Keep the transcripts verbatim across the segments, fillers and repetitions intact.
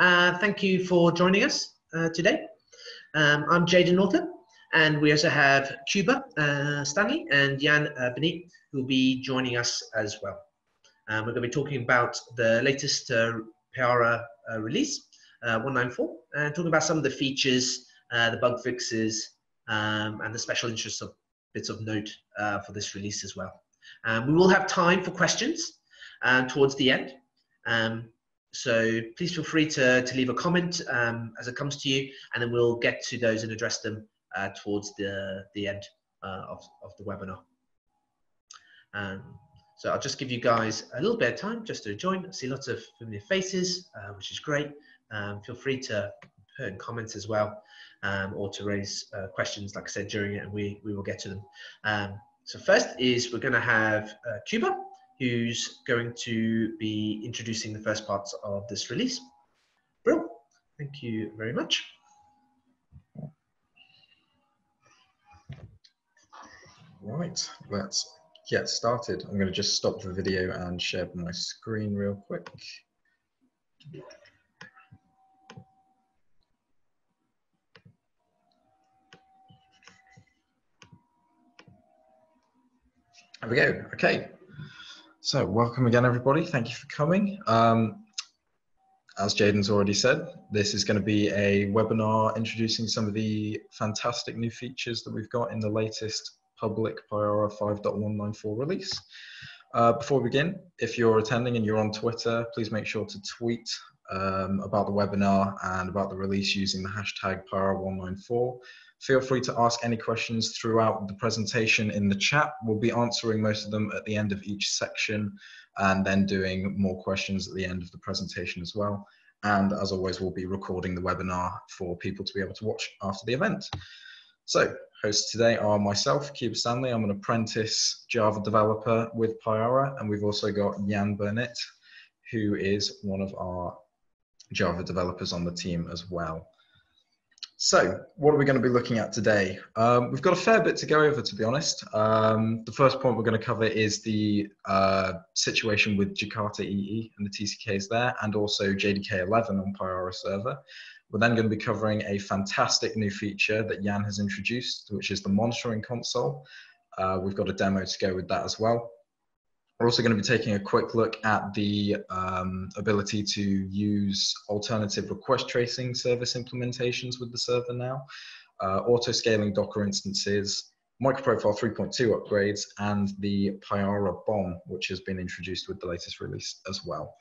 Uh, thank you for joining us uh, today. Um, I'm Jaden Norton, and we also have Kuba uh, Stanley and Jan uh, Benit, who will be joining us as well. Um, we're going to be talking about the latest uh, Payara uh, release, uh, one nine four, and talking about some of the features, uh, the bug fixes, um, and the special interests of bits of note uh, for this release as well. Um, we will have time for questions uh, towards the end. Um, so please feel free to, to leave a comment um, as it comes to you, and then we'll get to those and address them uh, towards the, the end uh, of, of the webinar. Um, so I'll just give you guys a little bit of time just to join. I see lots of familiar faces, uh, which is great. Um, feel free to put in comments as well, um, or to raise uh, questions, like I said, during it, and we, we will get to them. Um, so first is we're going to have uh, Kuba, who's going to be introducing the first parts of this release. Brill, thank you very much. Right, let's get started. I'm going to just stop the video and share my screen real quick. There we go, okay. So welcome again, everybody. Thank you for coming. Um, as Jaden's already said, this is going to be a webinar introducing some of the fantastic new features that we've got in the latest public Payara five point one nine four release. Uh, before we begin, if you're attending and you're on Twitter, please make sure to tweet um, about the webinar and about the release using the hashtag Payara one nine four. Feel free to ask any questions throughout the presentation in the chat. We'll be answering most of them at the end of each section and then doing more questions at the end of the presentation as well. And as always, we'll be recording the webinar for people to be able to watch after the event. So hosts today are myself, Kuba Stanley. I'm an apprentice Java developer with Payara, and we've also got Jan Benit, who is one of our Java developers on the team as well. So what are we going to be looking at today? Um, we've got a fair bit to go over, to be honest. Um, the first point we're going to cover is the uh, situation with Jakarta E E and the T C Ks there, and also J D K eleven on Payara server. We're then going to be covering a fantastic new feature that Jan has introduced, which is the monitoring console. Uh, we've got a demo to go with that as well. We're also going to be taking a quick look at the um, ability to use alternative request tracing service implementations with the server now, uh, auto-scaling Docker instances, MicroProfile three point two upgrades, and the Payara B O M, which has been introduced with the latest release as well.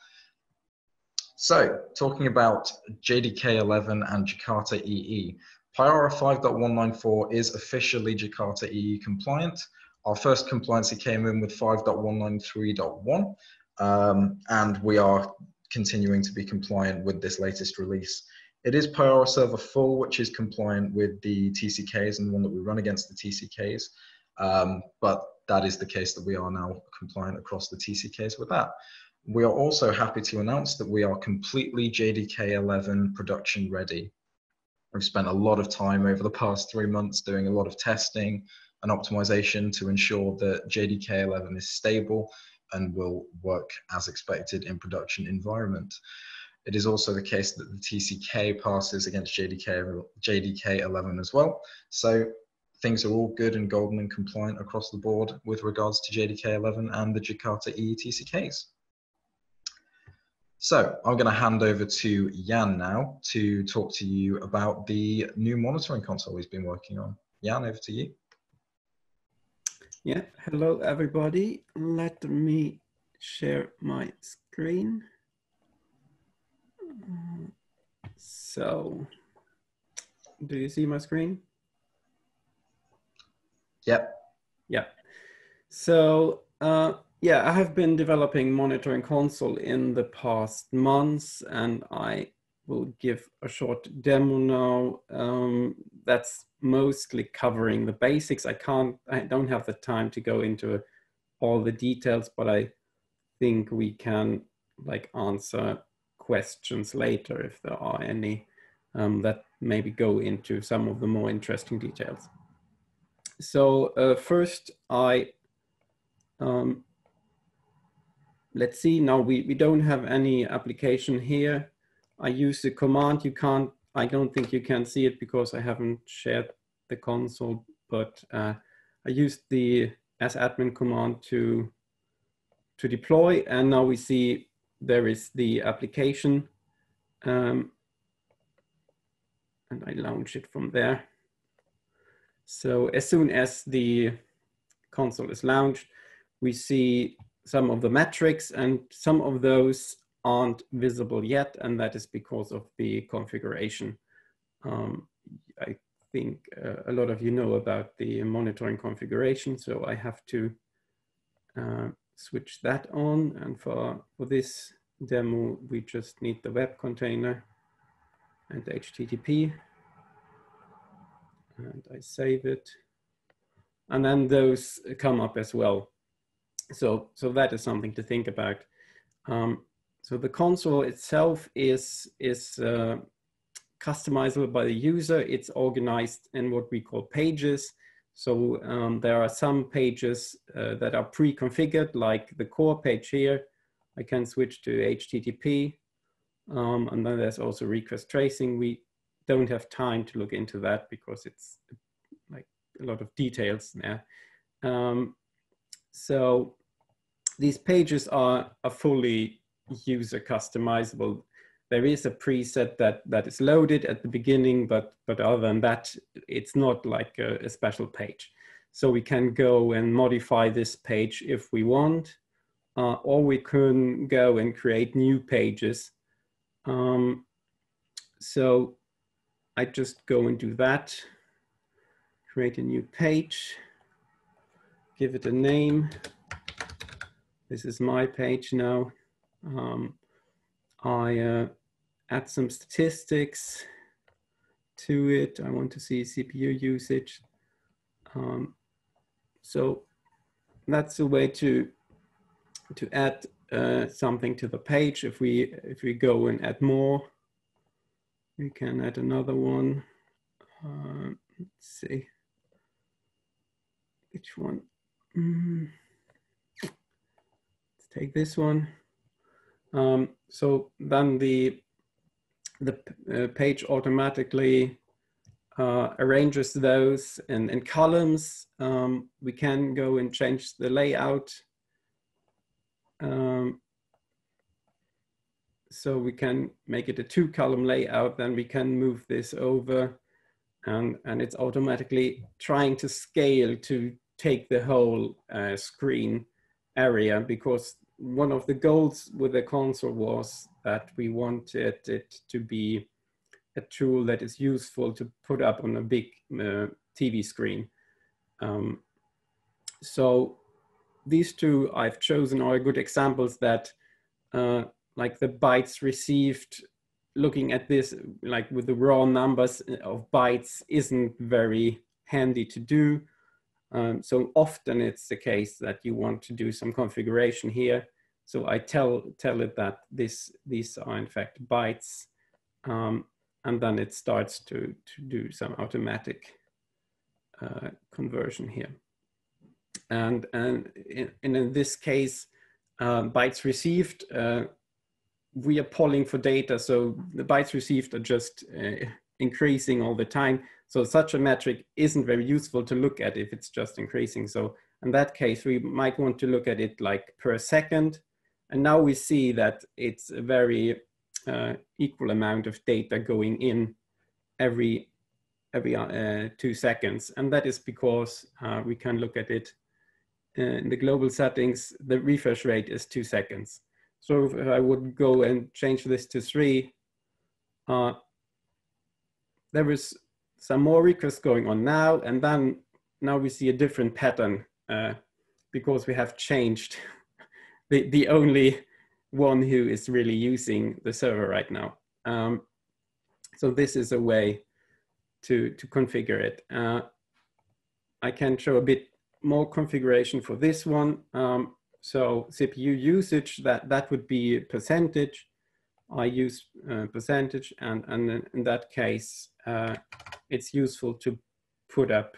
So, talking about J D K eleven and Jakarta E E, Payara five point one nine four is officially Jakarta E E compliant. Our first compliance came in with five point one nine three point one, um, and we are continuing to be compliant with this latest release. It is Payara Server Full, which is compliant with the T C Ks and the one that we run against the T C Ks, um, but that is the case that we are now compliant across the T C Ks with that. We are also happy to announce that we are completely J D K eleven production ready. We've spent a lot of time over the past three months doing a lot of testing and optimization to ensure that J D K eleven is stable and will work as expected in production environment. It is also the case that the T C K passes against J D K eleven as well. So things are all good and golden and compliant across the board with regards to J D K eleven and the Jakarta E E T C Ks. So I'm going to hand over to Jan now to talk to you about the new monitoring console he's been working on. Jan, over to you. Yeah, hello everybody. Let me share my screen. So, do you see my screen? Yep. Yeah. So, uh, yeah, I have been developing monitoring console in the past months, and I will give a short demo now. Um, that's mostly covering the basics. I can't, I don't have the time to go into all the details, but I think we can like answer questions later if there are any um, that maybe go into some of the more interesting details. So uh, first I, um, let's see, now we, we don't have any application here. I use the command. You can't, I don't think you can see it because I haven't shared the console, but uh, I used the asadmin command to, to deploy, and now we see there is the application. Um, and I launch it from there. So as soon as the console is launched, we see some of the metrics, and some of those aren't visible yet, and that is because of the configuration. Um, I think uh, a lot of you know about the monitoring configuration, so I have to uh, switch that on, and for, for this demo, we just need the web container and H T T P, and I save it, and then those come up as well. So, so that is something to think about. Um, so the console itself is, is uh, customizable by the user. It's organized in what we call pages. So um, there are some pages uh, that are pre-configured, like the core page here. I can switch to H T T P. Um, and then there's also request tracing. We don't have time to look into that because it's like a lot of details there. Um, so these pages are, are fully user customizable. There is a preset that, that is loaded at the beginning, but, but other than that, it's not like a, a special page. So we can go and modify this page if we want, uh, or we can go and create new pages. Um, so I just go and do that, create a new page, give it a name. This is my page now. Um, I uh, add some statistics to it. I want to see C P U usage. Um, so that's a way to, to add Uh, something to the page. If we if we go and add more, we can add another one. Uh, let's see which one. Mm. Let's take this one. Um, so then the the uh, page automatically uh, arranges those in, in columns. Um, we can go and change the layout. Um, so we can make it a two column layout, then we can move this over, and, and it's automatically trying to scale to take the whole uh, screen area, because one of the goals with the console was that we wanted it to be a tool that is useful to put up on a big uh, T V screen. Um, so these two I've chosen are good examples that uh, like the bytes received, looking at this, like with the raw numbers of bytes, isn't very handy to do. Um, so often it's the case that you want to do some configuration here. So I tell, tell it that this, these are in fact bytes, um, and then it starts to, to do some automatic uh, conversion here. And, and, in, and in this case, uh, bytes received, uh, we are polling for data. So the bytes received are just uh, increasing all the time. So such a metric isn't very useful to look at if it's just increasing. So in that case, we might want to look at it like per second. And now we see that it's a very uh, equal amount of data going in every, every uh, two seconds. And that is because uh, we can look at it in the global settings. The refresh rate is two seconds. So if I would go and change this to three, uh, there is some more requests going on now, and then now we see a different pattern uh, because we have changed the, the only one who is really using the server right now. Um, so this is a way to, to configure it. Uh, I can show a bit more configuration for this one. Um, so C P U usage, that, that would be percentage. I use uh, percentage, and, and in that case, uh, it's useful to put up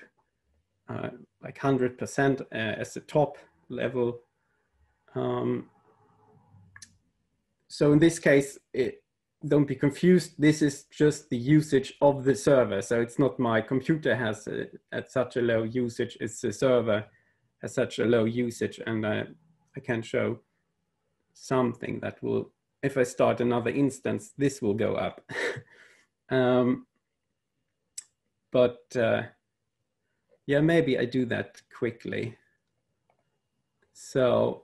uh, like one hundred percent uh, as the top level. Um, so in this case, it, don't be confused, this is just the usage of the server. So it's not my computer has a, at such a low usage, it's the server has such a low usage. And I, I can show something that will, if I start another instance, this will go up. um, but uh, yeah, maybe I do that quickly. So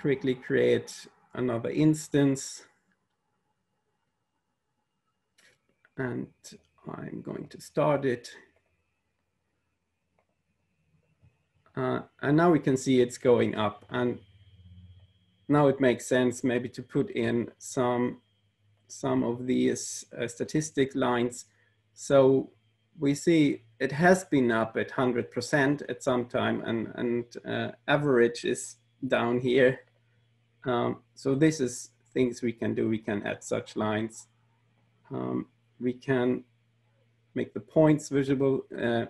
quickly create another instance. And I'm going to start it. Uh, and now we can see it's going up. And now it makes sense maybe to put in some, some of these uh, statistic lines. So we see it has been up at one hundred percent at some time, and, and uh, average is down here. Um, so this is things we can do. We can add such lines. Um, we can make the points visible. Uh,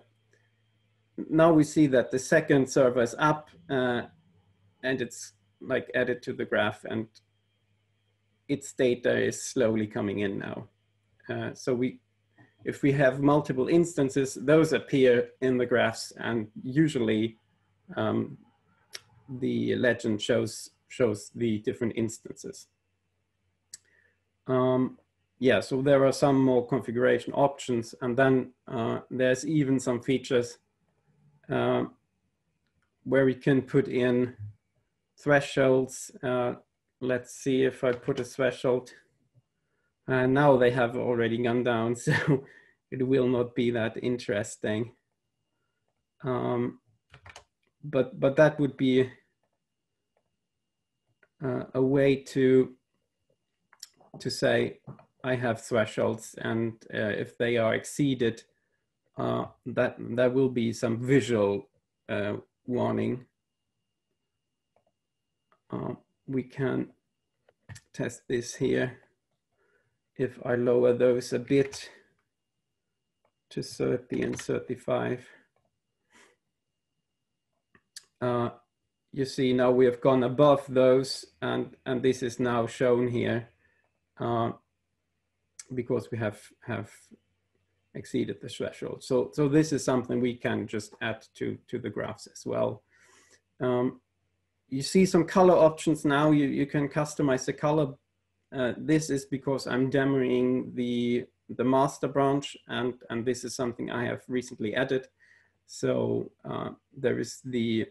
now we see that the second server is up uh, and it's like added to the graph, and its data is slowly coming in now. Uh, so we, if we have multiple instances, those appear in the graphs, and usually um, the legend shows, shows the different instances. Um, Yeah, so there are some more configuration options, and then uh, there's even some features uh, where we can put in thresholds. Uh, let's see if I put a threshold. Uh, now they have already gone down, so it will not be that interesting. Um, but, but that would be uh, a way to, to say, I have thresholds, and uh, if they are exceeded, uh, that there will be some visual uh, warning. Uh, we can test this here. If I lower those a bit to thirty and thirty-five, uh, you see now we have gone above those, and, and this is now shown here. Uh, because we have, have exceeded the threshold. So, so this is something we can just add to, to the graphs as well. Um, you see some color options now. You, you can customize the color. Uh, this is because I'm demoing the, the master branch, and, and this is something I have recently added. So uh, there is the,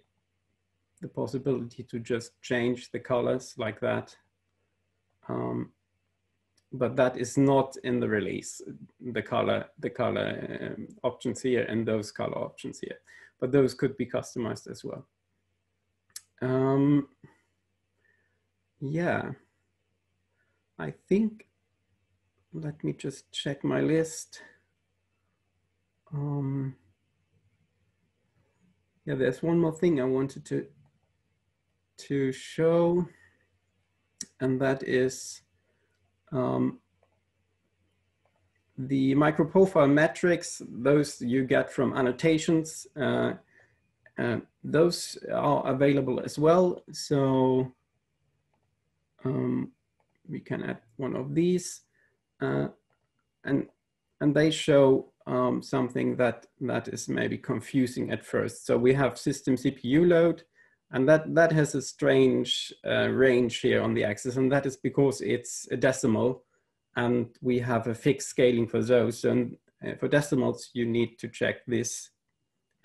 the possibility to just change the colors like that. Um, But that is not in the release, the color, the color um, options here and those color options here. But those could be customized as well. Um, yeah, I think, let me just check my list. Um, yeah, there's one more thing I wanted to, to show, and that is, Um, the MicroProfile metrics, those you get from annotations, uh, uh, those are available as well. So um, we can add one of these, uh, and and they show um, something that that is maybe confusing at first. So we have system C P U load, and that, that has a strange uh, range here on the axis, and that is because it's a decimal, and we have a fixed scaling for those. And for decimals, you need to check this.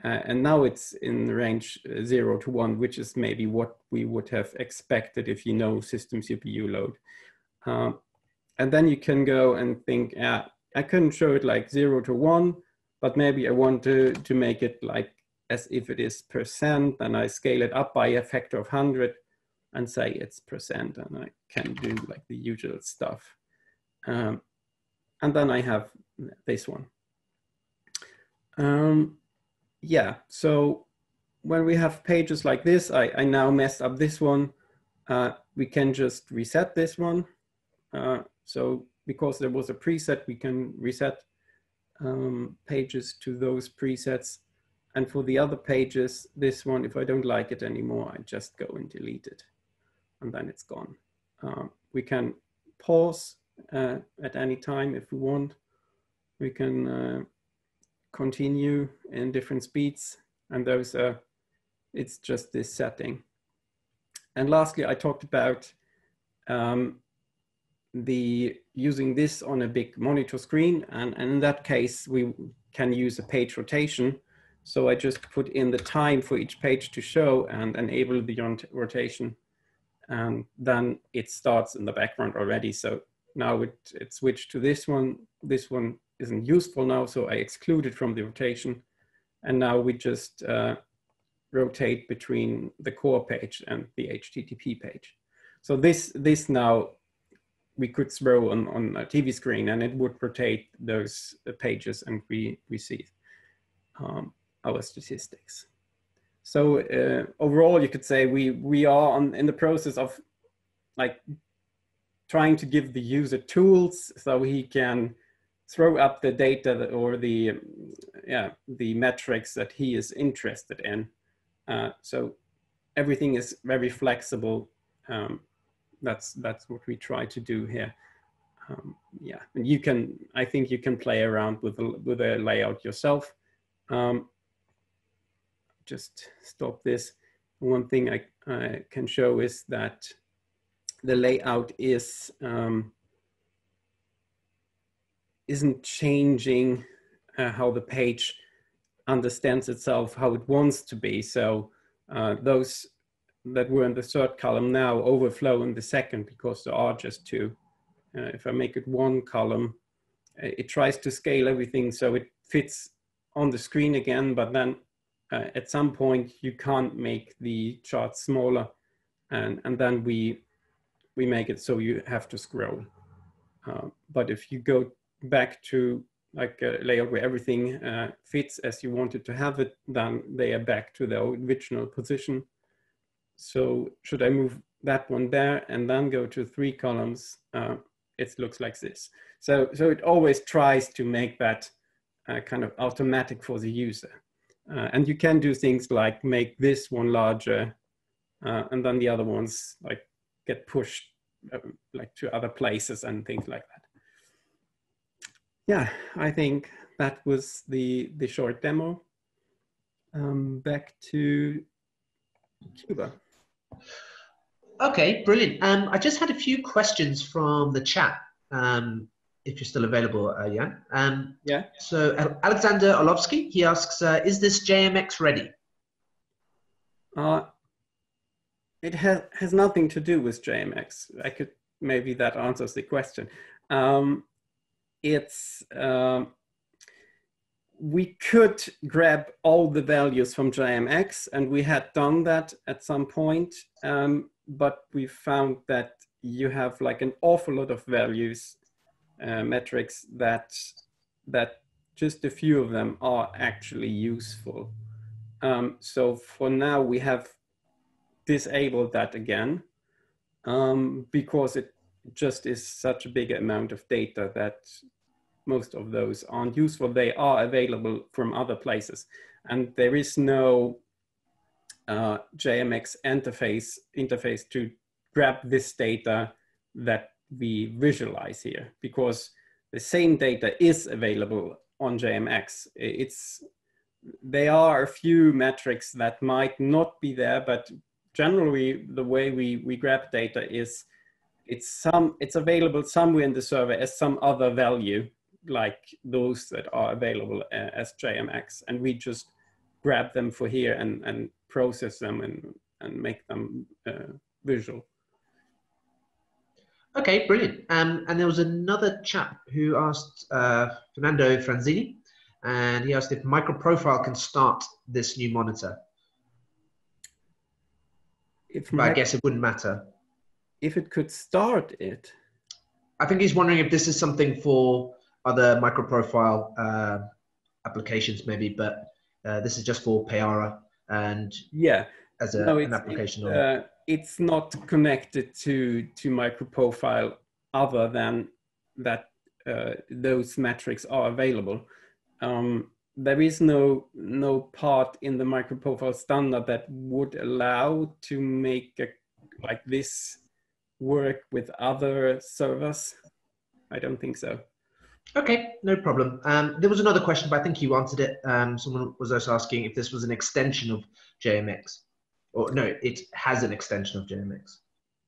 Uh, and now it's in the range zero to one, which is maybe what we would have expected if you know system C P U load. Uh, and then you can go and think, uh, I couldn't show it like zero to one, but maybe I want to, to make it like as if it is percent, and I scale it up by a factor of one hundred and say it's percent, and I can do like the usual stuff. Um, and then I have this one. Um, yeah, so when we have pages like this, I, I now messed up this one. Uh, we can just reset this one. Uh, so because there was a preset, we can reset um, pages to those presets. And for the other pages, this one, if I don't like it anymore, I just go and delete it, and then it's gone. Um, we can pause uh, at any time if we want. We can uh, continue in different speeds, and those are, it's just this setting. And lastly, I talked about um, the using this on a big monitor screen, and, and in that case, we can use a page rotation. So I just put in the time for each page to show and enable the rotation, and then it starts in the background already. So now it, it switched to this one. This one isn't useful now, so I exclude it from the rotation, and now we just uh, rotate between the core page and the H T T P page. So this, this now we could throw on, on a T V screen, and it would rotate those pages, and we, we see um, our statistics. So uh, overall, you could say we, we are on, in the process of like trying to give the user tools so he can throw up the data or the, yeah, the metrics that he is interested in. Uh, so everything is very flexible. Um, that's, that's what we try to do here. Um, yeah, and you can, I think you can play around with the, with the layout yourself. Um, just stop this. One thing I uh, can show is that the layout is, um, isn't changing uh, how the page understands itself, how it wants to be. So uh, those that were in the third column now overflow in the second, because there are just two. Uh, if I make it one column, it tries to scale everything so it fits on the screen again, but then uh, at some point you can't make the chart smaller, and, and then we, we make it so you have to scroll. Uh, but if you go back to like a layout where everything uh, fits as you wanted to have it, then they are back to their original position. So should I move that one there and then go to three columns? Uh, it looks like this. So, so it always tries to make that uh, kind of automatic for the user. Uh, and you can do things like make this one larger uh, and then the other ones like get pushed uh, like to other places and things like that. Yeah, I think that was the, the short demo. Um, back to Kuba. Okay, brilliant. Um, I just had a few questions from the chat, um, if you're still available, uh, Jan. Um, yeah. So Alexander Olovsky, he asks, uh, is this J M X ready? Uh, it has, has nothing to do with J M X. I could, maybe that answers the question. Um, It's, um, we could grab all the values from J M X, and we had done that at some point, um, but we found that you have like an awful lot of values, uh, metrics that, that just a few of them are actually useful. Um, so for now we have disabled that again, um, because it just is such a big amount of data that most of those aren't useful. They are available from other places, and there is no uh, J M X interface interface to grab this data that we visualize here, because the same data is available on J M X. It's, there are a few metrics that might not be there, but generally the way we, we grab data is It's some. It's available somewhere in the server as some other value, like those that are available as J M X, and we just grab them for here and and process them and and make them uh, visual. Okay, brilliant. Um, and there was another chap who asked uh, Fernando Franzini, and he asked if MicroProfile can start this new monitor. If but I guess it wouldn't matter. If it could start it. I think he's wondering if this is something for other MicroProfile uh, applications maybe, but uh, this is just for Payara and yeah, as a, no, it's, an application. It, uh, it's not connected to, to MicroProfile other than that uh, those metrics are available. Um, there is no, no part in the MicroProfile standard that would allow to make a, like this work with other servers. I don't think so. Okay, no problem. Um, there was another question, but I think you answered it. Um, someone was also asking if this was an extension of J M X. Or no, it has an extension of J M X.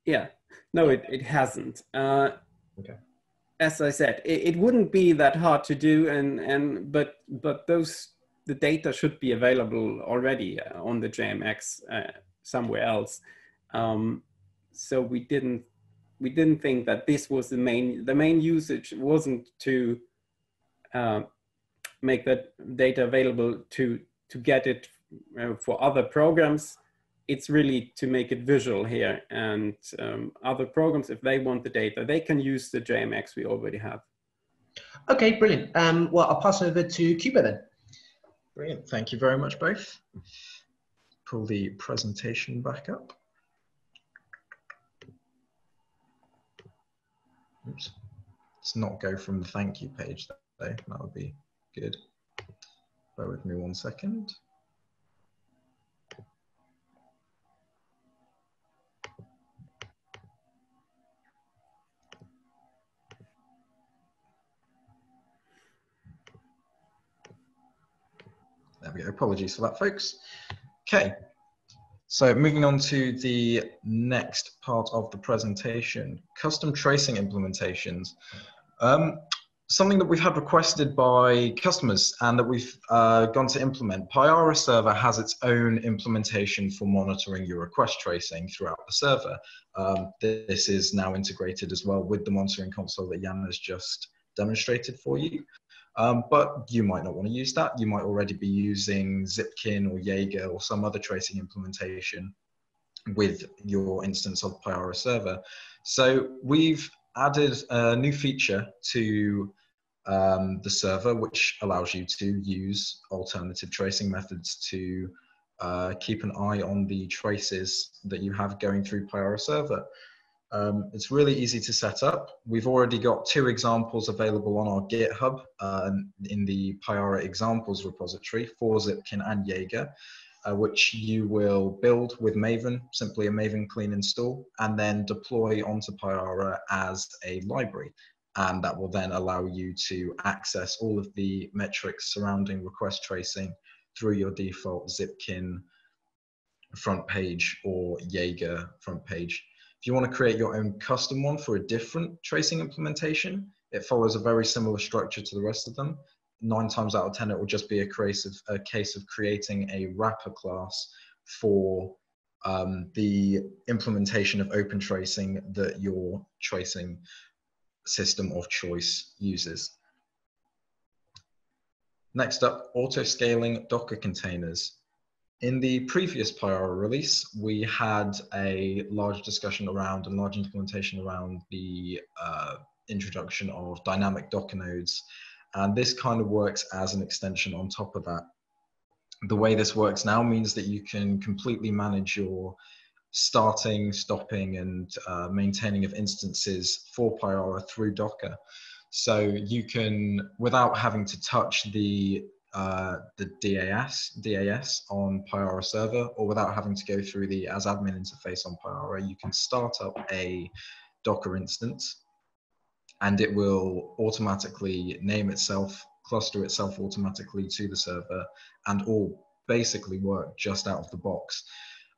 Yeah, no, it, it hasn't. Uh, okay. As I said, it, it wouldn't be that hard to do, and, and but, but those, the data should be available already on the J M X uh, somewhere else. Um, so we didn't, we didn't think that this was the main, the main usage wasn't to uh, make that data available to, to get it uh, for other programs. It's really to make it visual here, and um, other programs, if they want the data, they can use the J M X we already have. Okay, brilliant. Um, well, I'll pass over to Kuba then. Brilliant, thank you very much both. Pull the presentation back up. Oops, let's not go from the thank you page though, that would be good. Bear with me one second. There we go, apologies for that, folks. Okay, so moving on to the next part of the presentation, custom tracing implementations. Um, something that we've had requested by customers and that we've uh, gone to implement. Payara server has its own implementation for monitoring your request tracing throughout the server. Um, this is now integrated as well with the monitoring console that Jan has just demonstrated for you. Um, but you might not want to use that. You might already be using Zipkin or Jaeger or some other tracing implementation with your instance of Payara server. So we've added a new feature to um, the server, which allows you to use alternative tracing methods to uh, keep an eye on the traces that you have going through Payara server. Um, it's really easy to set up. We've already got two examples available on our GitHub uh, in the Payara examples repository for Zipkin and Jaeger, uh, which you will build with Maven, simply a Maven clean install, and then deploy onto Payara as a library. And that will then allow you to access all of the metrics surrounding request tracing through your default Zipkin front page or Jaeger front page. If you want to create your own custom one for a different tracing implementation, it follows a very similar structure to the rest of them. Nine times out of ten, it will just be a case of, a case of creating a wrapper class for um, the implementation of OpenTracing that your tracing system of choice uses. Next up, auto-scaling Docker containers. In the previous Payara release, we had a large discussion around and large implementation around the uh, introduction of dynamic Docker nodes. And this kind of works as an extension on top of that. The way this works now means that you can completely manage your starting, stopping, and uh, maintaining of instances for Payara through Docker. So you can, without having to touch the Uh, the D A S, D A S on Payara server, or without having to go through the asadmin interface on Payara, you can start up a Docker instance and it will automatically name itself, cluster itself automatically to the server, and all basically work just out of the box.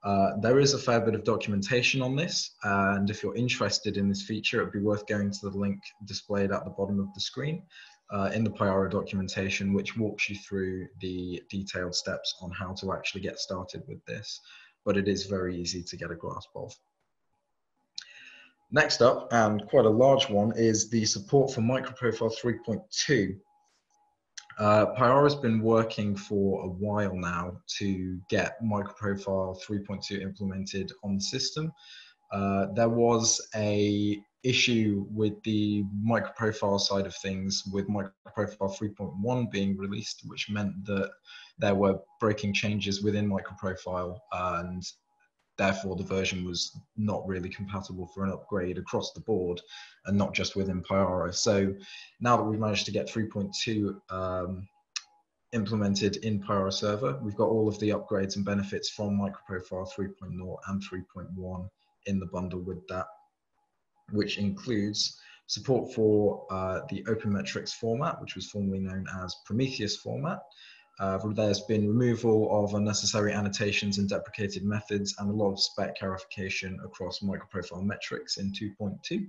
Uh, there is a fair bit of documentation on this, and if you're interested in this feature, it'd be worth going to the link displayed at the bottom of the screen. Uh, in the Payara documentation, which walks you through the detailed steps on how to actually get started with this, but it is very easy to get a grasp of. Next up, and quite a large one, is the support for MicroProfile three point two. Uh, Payara has been working for a while now to get MicroProfile three point two implemented on the system. Uh, there was a issue with the MicroProfile side of things with MicroProfile three point one being released, which meant that there were breaking changes within MicroProfile, and therefore the version was not really compatible for an upgrade across the board and not just within Payara. So now that we've managed to get three point two um, implemented in Payara server, we've got all of the upgrades and benefits from MicroProfile three point oh and three point one in the bundle with that, which includes support for uh, the OpenMetrics format, which was formerly known as Prometheus format. Uh, there's been removal of unnecessary annotations and deprecated methods, and a lot of spec clarification across MicroProfile metrics in two point two.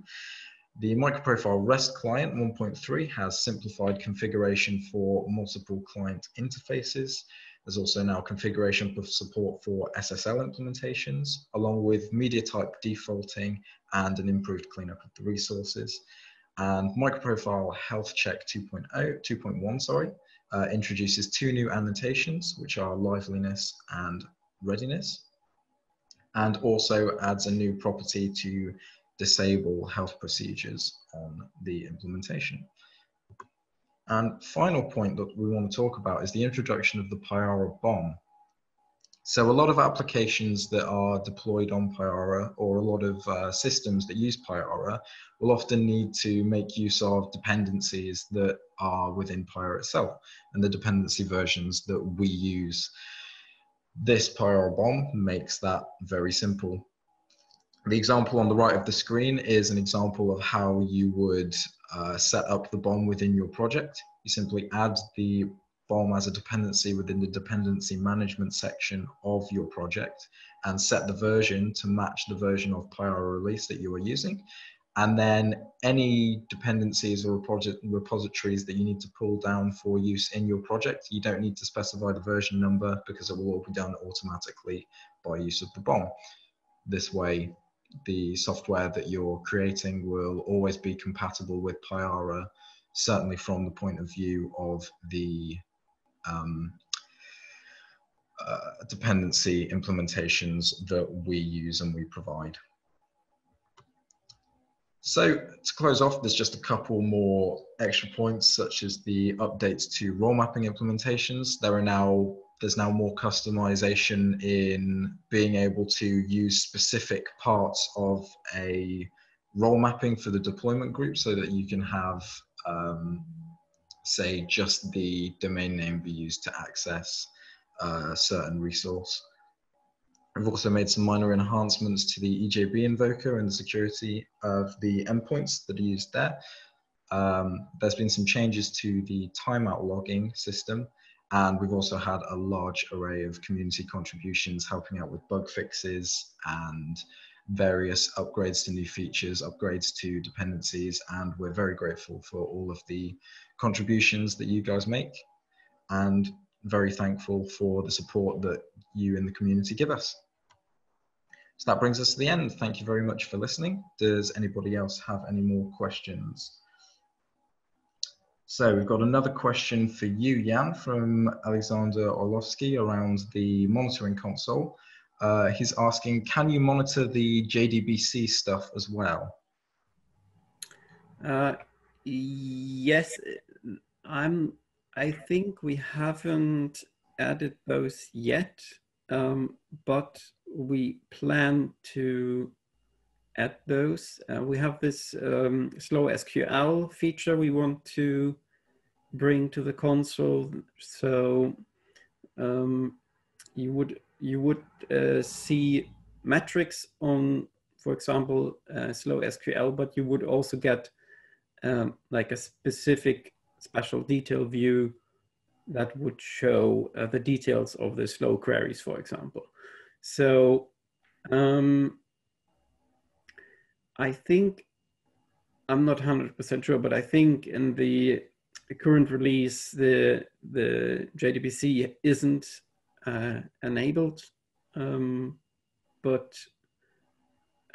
The MicroProfile REST client one point three has simplified configuration for multiple client interfaces. There's also now configuration support for S S L implementations, along with media type defaulting and an improved cleanup of the resources. And MicroProfile Health Check two point oh, two point one, sorry, uh, introduces two new annotations, which are liveliness and readiness, and also adds a new property to disable health procedures on the implementation. And final point that we want to talk about is the introduction of the Payara B O M. So a lot of applications that are deployed on Payara, or a lot of uh, systems that use Payara, will often need to make use of dependencies that are within Payara itself and the dependency versions that we use. This Payara B O M makes that very simple. The example on the right of the screen is an example of how you would uh, set up the B O M within your project. You simply add the B O M as a dependency within the dependency management section of your project and set the version to match the version of Payara release that you are using. And then any dependencies or project repositories that you need to pull down for use in your project, you don't need to specify the version number because it will all be done automatically by use of the B O M. This way, the software that you're creating will always be compatible with Payara, certainly from the point of view of the um, uh, dependency implementations that we use and we provide. So to close off, there's just a couple more extra points, such as the updates to role mapping implementations. There are now There's now more customization in being able to use specific parts of a role mapping for the deployment group, so that you can have, um, say, just the domain name be used to access a certain resource. I've also made some minor enhancements to the E J B invoker and the security of the endpoints that are used there. Um, there's been some changes to the timeout logging system. And we've also had a large array of community contributions helping out with bug fixes and various upgrades to new features, upgrades to dependencies, and we're very grateful for all of the contributions that you guys make, and very thankful for the support that you in the community give us. So that brings us to the end. Thank you very much for listening. Does anybody else have any more questions? So we've got another question for you, Jan, from Alexander Orlovsky around the monitoring console. Uh, he's asking, can you monitor the J D B C stuff as well? Uh, yes, I'm, I think we haven't added those yet, um, but we plan to add those. Uh, we have this um, slow S Q L feature we want to bring to the console. So um, you would you would uh, see metrics on, for example, uh, slow S Q L, but you would also get um, like a specific special detail view that would show uh, the details of the slow queries, for example. So um, I think, I'm not one hundred percent sure, but I think in the current release, the, the J D B C isn't uh, enabled, um, but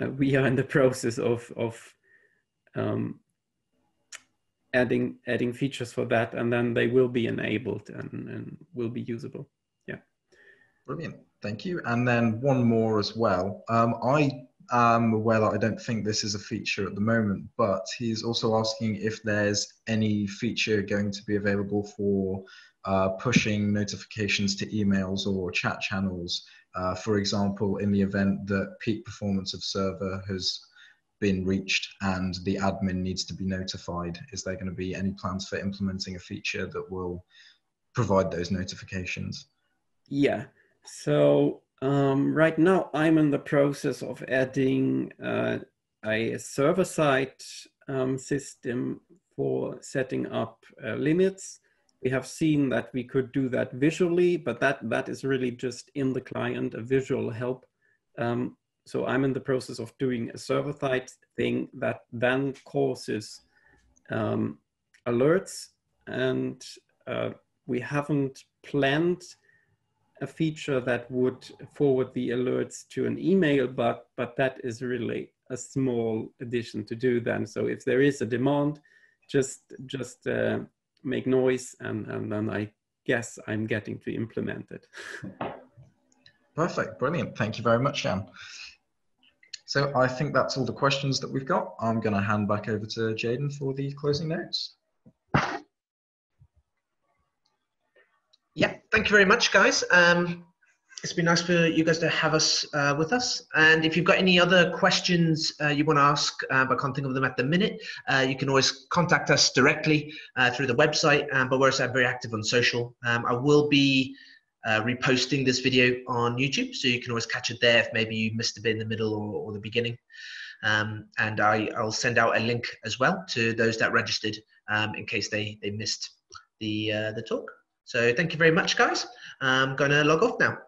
uh, we are in the process of, of um, adding, adding features for that, and then they will be enabled and, and will be usable. Yeah. Brilliant. Thank you. And then one more as well. Um, I Um, well, I don't think this is a feature at the moment, but he's also asking if there's any feature going to be available for uh, pushing notifications to emails or chat channels, uh, for example, in the event that peak performance of server has been reached and the admin needs to be notified. Is there going to be any plans for implementing a feature that will provide those notifications? Yeah, so Um, right now, I'm in the process of adding uh, a server-side um, system for setting up uh, limits. We have seen that we could do that visually, but that, that is really just in the client, a visual help. Um, so I'm in the process of doing a server side thing that then causes um, alerts, and uh, we haven't planned a feature that would forward the alerts to an email, but, but that is really a small addition to do then. So if there is a demand, just, just uh, make noise, and, and then I guess I'm getting to implement it. Perfect, brilliant. Thank you very much, Jan. So I think that's all the questions that we've got. I'm gonna hand back over to Jaden for the closing notes. Yeah, thank you very much, guys. Um, it's been nice for you guys to have us uh, with us. And if you've got any other questions uh, you want to ask, uh, but can't think of them at the minute, uh, you can always contact us directly uh, through the website, um, but we're also very active on social. Um, I will be uh, reposting this video on YouTube, so you can always catch it there if maybe you missed a bit in the middle or, or the beginning. Um, and I, I'll send out a link as well to those that registered um, in case they, they missed the, uh, the talk. So thank you very much, guys. I'm going to log off now.